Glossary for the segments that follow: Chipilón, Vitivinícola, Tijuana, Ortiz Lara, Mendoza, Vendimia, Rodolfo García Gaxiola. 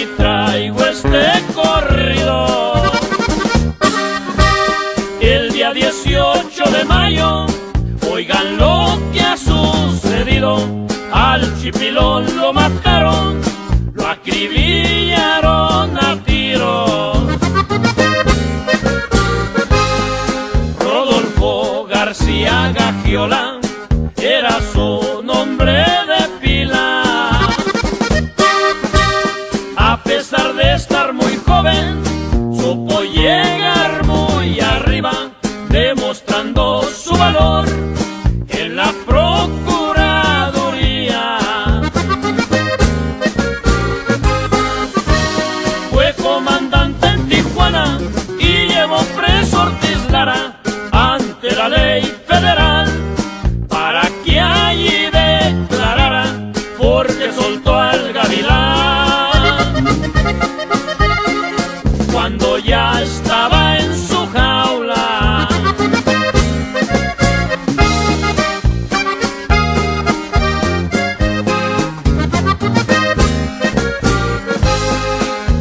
y traigo este corrido. El día 18 de mayo, oigan lo que ha sucedido. Al Chipilón lo mataron, lo acribillaron a tiros. Rodolfo García Gaxiola era su nombre de pila. A pesar de estar muy joven, supo llegar muy arriba, demostrando su valor en la procuraduría. Fue comandante en Tijuana y llevó preso a Ortiz Lara ante la ley federal, para que allí declarara, porque soltó al gavilán. Cuando ya estaba en su jaula,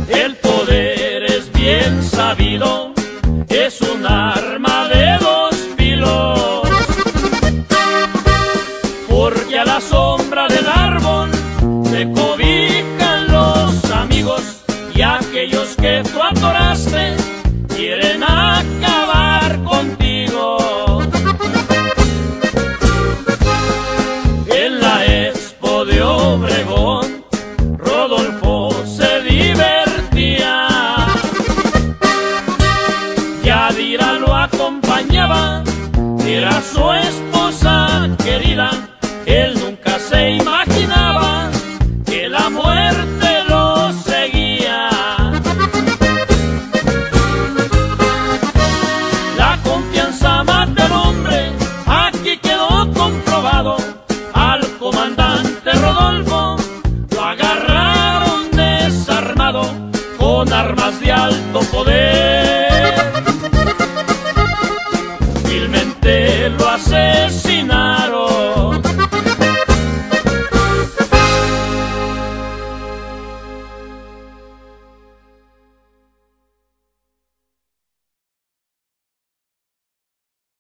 el poder, es bien sabido, es un arma de dos filos. Porque a la sombra del árbol se cobijan los amigos y aquellos que